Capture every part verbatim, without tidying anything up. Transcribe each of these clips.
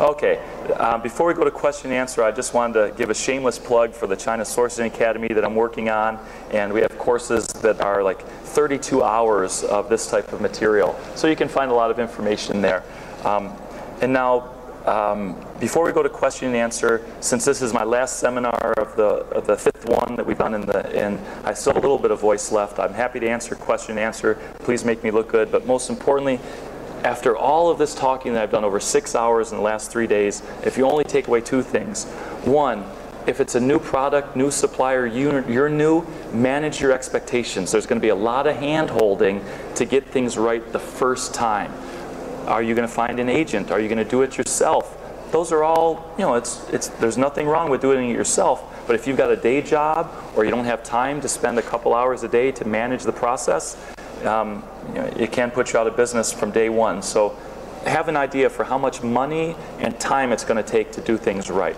Okay, um, before we go to question and answer, I just wanted to give a shameless plug for the China Sourcing Academy that I'm working on, and we have courses that are like thirty-two hours of this type of material, so you can find a lot of information there. Um, and now, um, before we go to question and answer, since this is my last seminar of the, of the fifth one that we've done, in the, and I still have a little bit of voice left, I'm happy to answer question and answer. Please make me look good, but most importantly, after all of this talking that I've done over six hours in the last three days, if you only take away two things. One, if it's a new product, new supplier, you're new, manage your expectations. There's going to be a lot of hand-holding to get things right the first time. Are you going to find an agent? Are you going to do it yourself? Those are all, you know, it's, it's, there's nothing wrong with doing it yourself. But if you've got a day job or you don't have time to spend a couple hours a day to manage the process, Um, you know, it can put you out of business from day one. So have an idea for how much money and time it's going to take to do things right.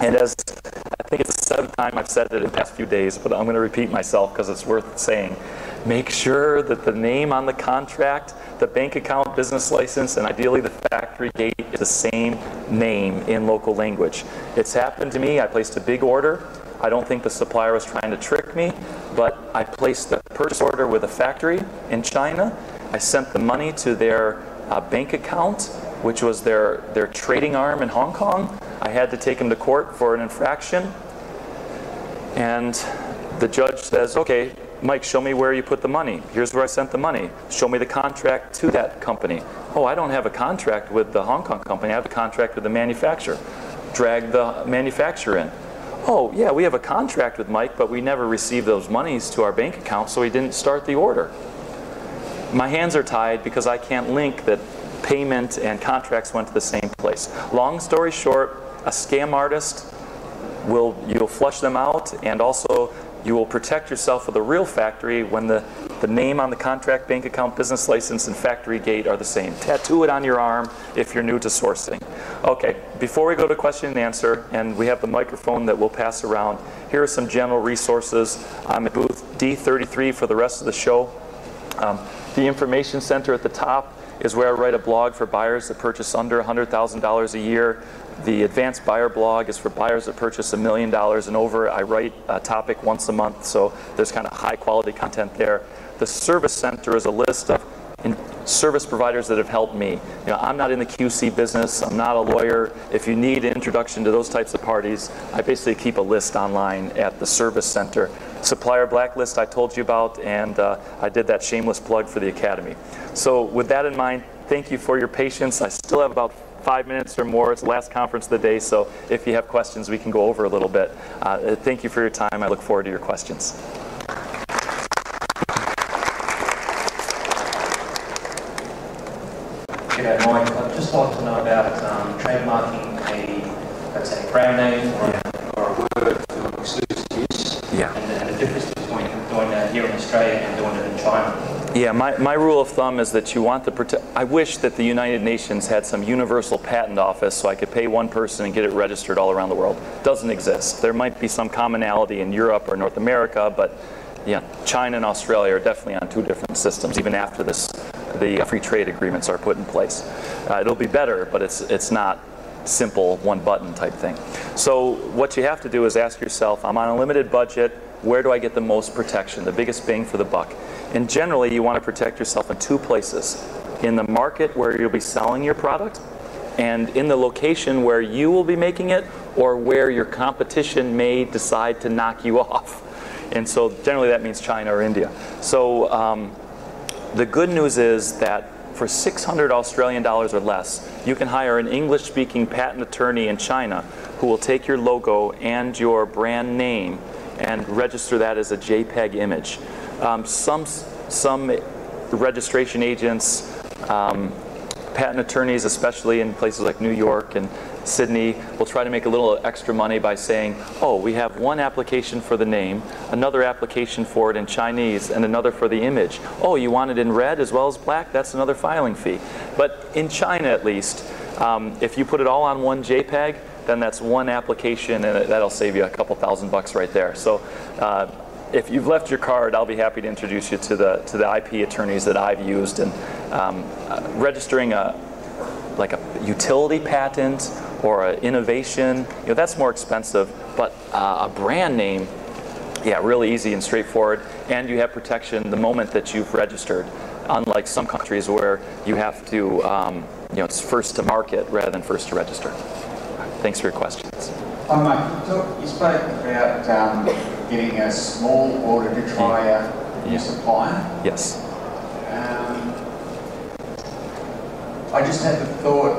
And as I think it's the seventh time I've said it in the past few days, but I'm going to repeat myself because it's worth saying. Make sure that the name on the contract, the bank account, business license, and ideally the factory gate is the same name in local language. It's happened to me. I placed a big order. I don't think the supplier was trying to trick me, but I placed the purchase order with a factory in China. I sent the money to their uh, bank account, which was their, their trading arm in Hong Kong. I had to take them to court for an infraction. And the judge says, okay, Mike, show me where you put the money. Here's where I sent the money. Show me the contract to that company. Oh, I don't have a contract with the Hong Kong company. I have a contract with the manufacturer. Drag the manufacturer in. Oh, yeah, we have a contract with Mike, but we never received those monies to our bank account, so we didn't start the order. My hands are tied because I can't link that payment and contracts went to the same place. Long story short, a scam artist, will, you'll flush them out, and also you will protect yourself with a real factory when the, the name on the contract, bank account, business license, and factory gate are the same. Tattoo it on your arm if you're new to sourcing. Okay, before we go to question and answer, and we have the microphone that we'll pass around, here are some general resources. I'm at booth D thirty-three for the rest of the show. Um, the information center at the top is where I write a blog for buyers that purchase under one hundred thousand dollars a year. The advanced buyer blog is for buyers that purchase a million dollars and over. I write a topic once a month, so there's kind of high quality content there. The service center is a list of service providers that have helped me. You know, I'm not in the Q C business, I'm not a lawyer. If you need an introduction to those types of parties, I basically keep a list online at the service center. Supplier blacklist I told you about, and uh, I did that shameless plug for the academy. So with that in mind, thank you for your patience. I still have about five minutes or more. It's the last conference of the day, so if you have questions, we can go over a little bit. Uh, thank you for your time. I look forward to your questions. G'day, Mike. I'd just like to know about um, trademarking a, let's say, brand name or, yeah. or a word for exclusive use, yeah. and, and the difference between doing that here in Australia and doing it in China. Yeah, my, my rule of thumb is that you want the protect. I wish that the United Nations had some universal patent office so I could pay one person and get it registered all around the world. Doesn't exist. There might be some commonality in Europe or North America, but yeah, China and Australia are definitely on two different systems, even after this. The free trade agreements are put in place. Uh, it'll be better, but it's, it's not simple one button type thing. So what you have to do is ask yourself, I'm on a limited budget, where do I get the most protection, the biggest bang for the buck? And generally you want to protect yourself in two places. In the market where you'll be selling your product, and in the location where you will be making it, or where your competition may decide to knock you off. And so generally that means China or India. So. Um, The good news is that for six hundred Australian dollars or less, you can hire an English-speaking patent attorney in China who will take your logo and your brand name and register that as a JPEG image. Um, some, some registration agents, um, patent attorneys, especially in places like New York and Sydney, will try to make a little extra money by saying, oh, we have one application for the name, another application for it in Chinese, and another for the image. Oh, you want it in red as well as black? That's another filing fee. But in China, at least, um, if you put it all on one JPEG, then that's one application, and that'll save you a couple thousand bucks right there. So uh, if you've left your card, I'll be happy to introduce you to the, to the I P attorneys that I've used. And um, uh, registering a like a utility patent or an innovation, you know, that's more expensive, but uh, a brand name, yeah, really easy and straightforward, and you have protection the moment that you've registered, unlike some countries where you have to, um, you know, it's first to market rather than first to register. Thanks for your questions. Um, Mike, you, you spoke about um, getting a small order to try a new yeah. supplier. Yes. Um, I just had the thought,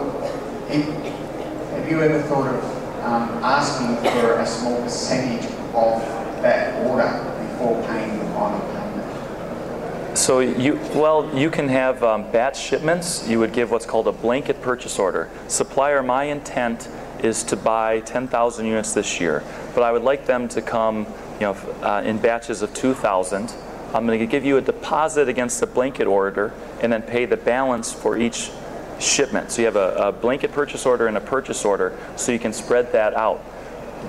have you ever thought of um, asking for a small percentage of that order before paying the final payment? So you, well, you can have um, batch shipments. You would give what's called a blanket purchase order. Supplier, my intent is to buy ten thousand units this year, but I would like them to come, you know, uh, in batches of two thousand. I'm going to give you a deposit against the blanket order and then pay the balance for each shipment. So you have a, a blanket purchase order and a purchase order, so you can spread that out.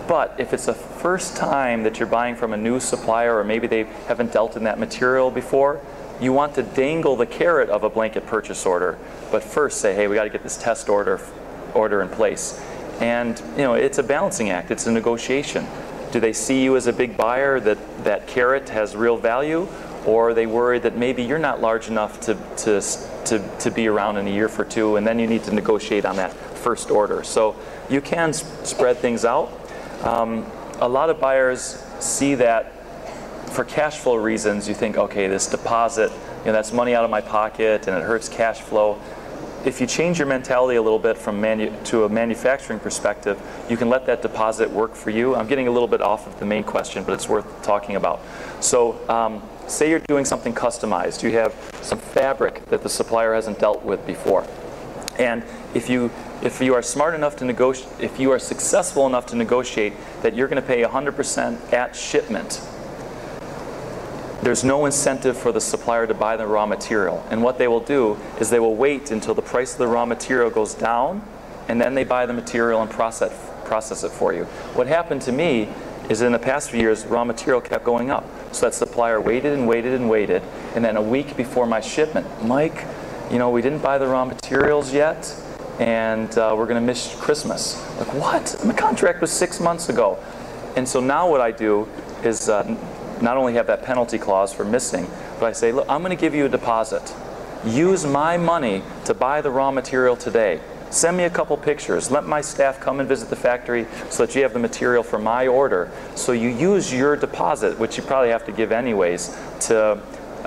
But if it's the first time that you're buying from a new supplier, or maybe they haven't dealt in that material before, you want to dangle the carrot of a blanket purchase order, but first say, hey, we got to get this test order order in place. And you know, it's a balancing act, it's a negotiation. Do they see you as a big buyer, that that carrot has real value, or are they worried that maybe you're not large enough to, to, to, to be around in a year for two, and then you need to negotiate on that first order. So you can sp spread things out. Um, a lot of buyers see that for cash flow reasons. You think, okay, this deposit, you know, that's money out of my pocket and it hurts cash flow. If you change your mentality a little bit from manu to a manufacturing perspective, you can let that deposit work for you. I'm getting a little bit off of the main question, but it's worth talking about. So um, say you're doing something customized. You have some fabric that the supplier hasn't dealt with before. And if you, if you are smart enough to negotiate, if you are successful enough to negotiate that you're going to pay one hundred percent at shipment, there's no incentive for the supplier to buy the raw material. And what they will do is they will wait until the price of the raw material goes down, and then they buy the material and process, process it for you. What happened to me is in the past few years, raw material kept going up. So that supplier waited and waited and waited, and then a week before my shipment, Mike, you know, we didn't buy the raw materials yet, and uh, we're going to miss Christmas. Like, what? My contract was six months ago. And so now what I do is, uh, not only have that penalty clause for missing, but I say, look, I'm going to give you a deposit. Use my money to buy the raw material today. Send me a couple pictures. Let my staff come and visit the factory so that you have the material for my order. So you use your deposit, which you probably have to give anyways, to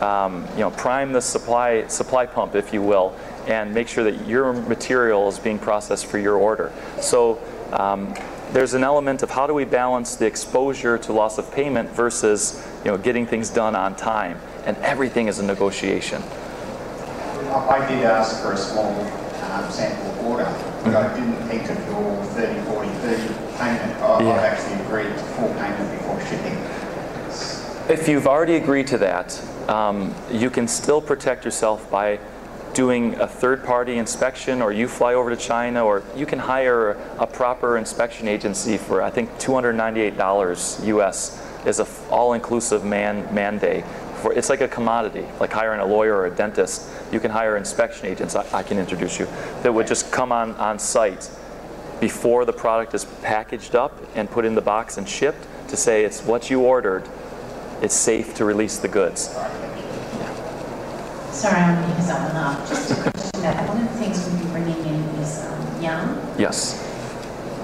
um, you know, prime the supply, supply pump, if you will, and make sure that your material is being processed for your order. So um, there's an element of how do we balance the exposure to loss of payment versus, you know, getting things done on time, and everything is a negotiation. I did ask for a small um, sample order, but mm-hmm. I didn't think of your thirty, forty, thirty payment. I, yeah. I've actually agreed to full payment before shipping. If you've already agreed to that, um, you can still protect yourself by doing a third-party inspection, or you fly over to China, or you can hire a proper inspection agency for, I think, two hundred ninety-eight dollars U S is a all-inclusive man mandate. For, it's like a commodity, like hiring a lawyer or a dentist. You can hire inspection agents, I, I can introduce you, that would just come on, on site before the product is packaged up and put in the box and shipped to say it's what you ordered, it's safe to release the goods. Sorry, I'm because I'm not. Just a question that one of the things we'll be bringing in is um, yarn. Yes.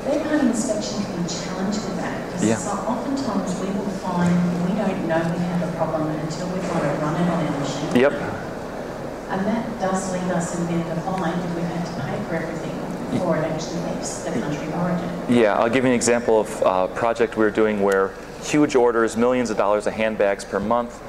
Third-party inspection can be challenged with that, because yeah. so oftentimes we will find we don't know we have a problem until we've got it running on our machine. Yep. And that does leave us in a bit of a bind if we've had to pay for everything before it actually leaves the country of origin. Yeah, I'll give you an example of a project we were doing where huge orders, millions of dollars of handbags per month.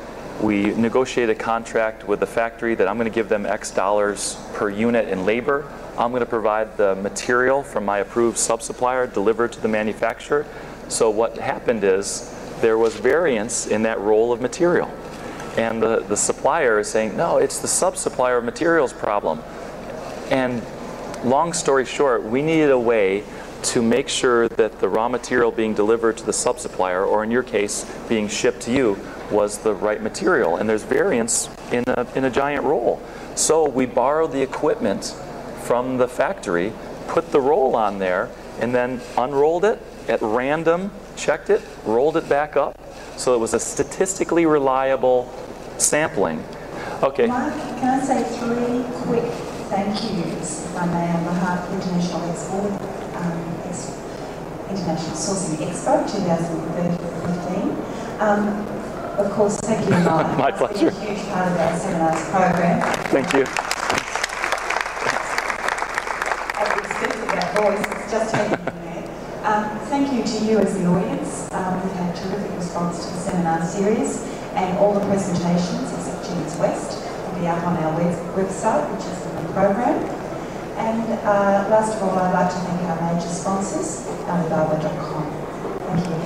We negotiate a contract with the factory that I'm going to give them X dollars per unit in labor. I'm going to provide the material from my approved sub-supplier delivered to the manufacturer. So what happened is there was variance in that roll of material. And the, the supplier is saying, no, it's the sub-supplier of materials problem. And long story short, we needed a way to make sure that the raw material being delivered to the sub-supplier, or in your case, being shipped to you, was the right material, and there's variance in a, in a giant roll. So we borrowed the equipment from the factory, put the roll on there, and then unrolled it at random, checked it, rolled it back up. So it was a statistically reliable sampling. Okay. Mark, can I say three quick thank yous, if I may, on behalf of International Expo, um, International Sourcing Expo twenty fifteen. Um, of course, thank you, Mark. My pleasure. It's a huge part of our seminars program. Thank you. At the expense of our voice, it's just taking Um, thank you to you as the audience. Um, we've had terrific response to the seminar series, and all the presentations, except Jim's West, will be up on our web website, which is the program. And uh, last of all, I'd like to thank our major sponsors, Alibaba dot com. Thank you.